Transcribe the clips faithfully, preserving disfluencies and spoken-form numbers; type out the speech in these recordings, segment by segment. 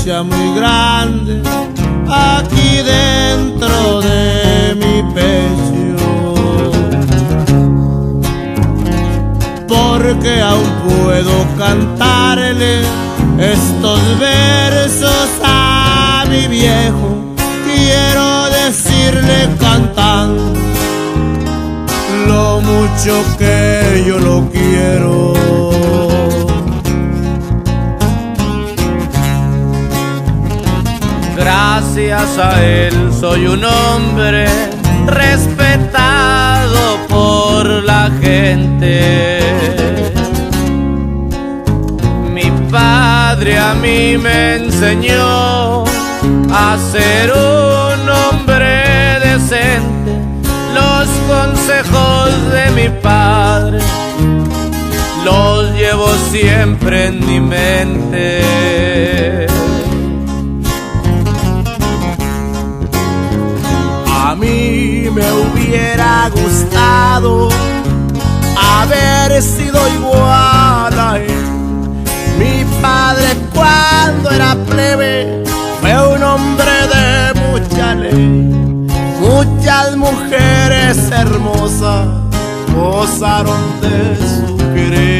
ausencia muy grande aquí dentro de mi pecho, porque aún puedo cantarle estos versos a mi viejo. Quiero decirle cantando lo mucho que yo lo quiero. Gracias a él soy un hombre respetado por la gente. Mi padre a mí me enseñó a ser un hombre decente. Los consejos de mi padre los llevo siempre en mi mente. A mí me hubiera gustado haber sido igual a él. Mi padre cuando era plebe fue un hombre de mucha ley. Muchas mujeres hermosas gozaron de su querer.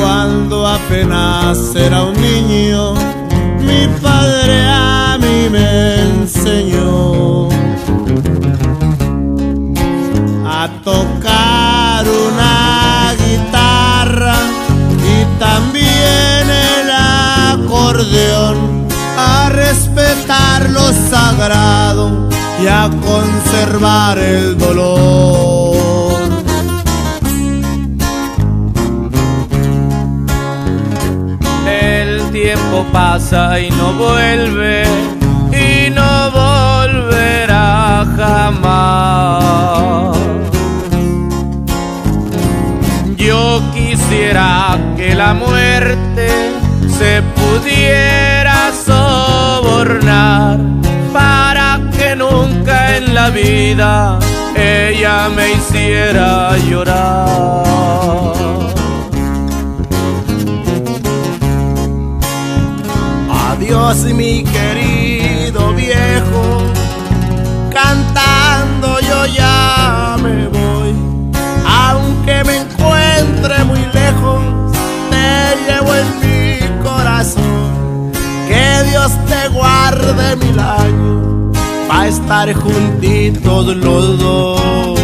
Cuando apenas era un niño, mi padre a mí me enseñó a tocar una guitarra y también el acordeón, a respetar lo sagrado y a conservar el dolor. El tiempo pasa y no vuelve, y no volverá jamás. Yo quisiera que la muerte se pudiera sobornar, para que nunca en la vida ella me hiciera llorar. Adiós mi querido viejo, cantando yo ya me voy. Aunque me encuentre muy lejos, te llevo en mi corazón. Que Dios te guarde mil años, pa' estar juntitos los dos.